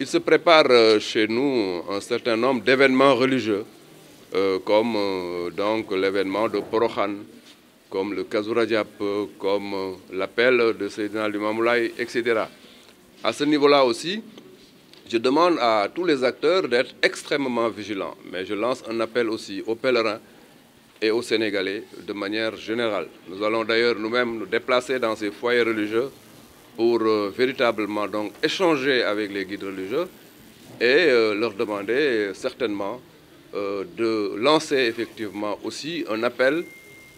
Il se prépare chez nous un certain nombre d'événements religieux, comme l'événement de Porohan, comme le Kazoura Diap, comme l'appel de Sédina du Mamoulaye, etc. À ce niveau-là aussi, je demande à tous les acteurs d'être extrêmement vigilants, mais je lance un appel aussi aux pèlerins et aux Sénégalais de manière générale. Nous allons d'ailleurs nous-mêmes nous déplacer dans ces foyers religieux pour véritablement donc échanger avec les guides religieux et leur demander certainement de lancer effectivement aussi un appel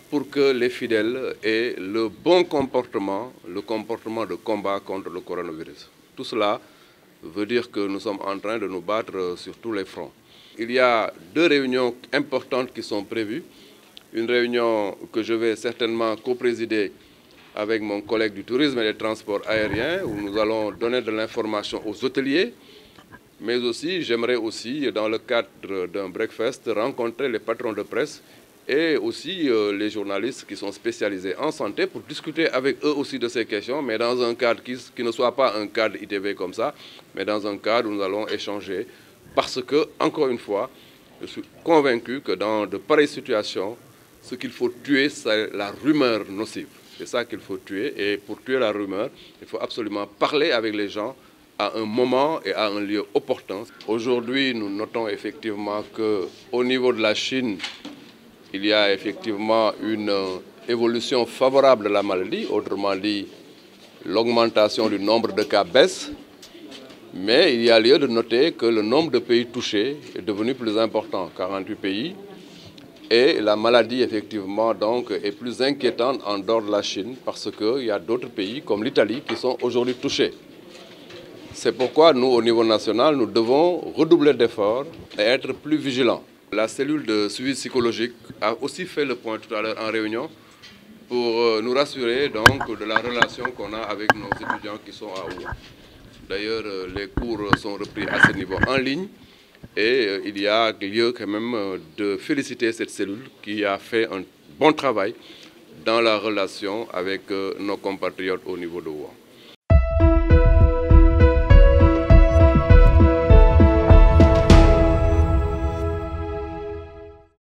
pour que les fidèles aient le bon comportement, le comportement de combat contre le coronavirus. Tout cela veut dire que nous sommes en train de nous battre sur tous les fronts. Il y a deux réunions importantes qui sont prévues. Une réunion que je vais certainement co-présider avec mon collègue du tourisme et des transports aériens, où nous allons donner de l'information aux hôteliers, mais aussi, j'aimerais aussi, dans le cadre d'un breakfast, rencontrer les patrons de presse et aussi les journalistes qui sont spécialisés en santé pour discuter avec eux aussi de ces questions, mais dans un cadre qui ne soit pas un cadre ITV comme ça, mais dans un cadre où nous allons échanger, parce que, encore une fois, je suis convaincu que dans de pareilles situations, ce qu'il faut tuer, c'est la rumeur nocive. C'est ça qu'il faut tuer. Et pour tuer la rumeur, il faut absolument parler avec les gens à un moment et à un lieu opportun. Aujourd'hui, nous notons effectivement qu'au niveau de la Chine, il y a effectivement une évolution favorable de la maladie. Autrement dit, l'augmentation du nombre de cas baisse. Mais il y a lieu de noter que le nombre de pays touchés est devenu plus important, 48 pays. Et la maladie, effectivement, donc, est plus inquiétante en dehors de la Chine parce qu'il y a d'autres pays, comme l'Italie, qui sont aujourd'hui touchés. C'est pourquoi nous, au niveau national, nous devons redoubler d'efforts et être plus vigilants. La cellule de suivi psychologique a aussi fait le point tout à l'heure en réunion pour nous rassurer donc, de la relation qu'on a avec nos étudiants qui sont à Wuhan. D'ailleurs, les cours sont repris à ce niveau en ligne. Et il y a lieu quand même de féliciter cette cellule qui a fait un bon travail dans la relation avec nos compatriotes au niveau de Wuhan.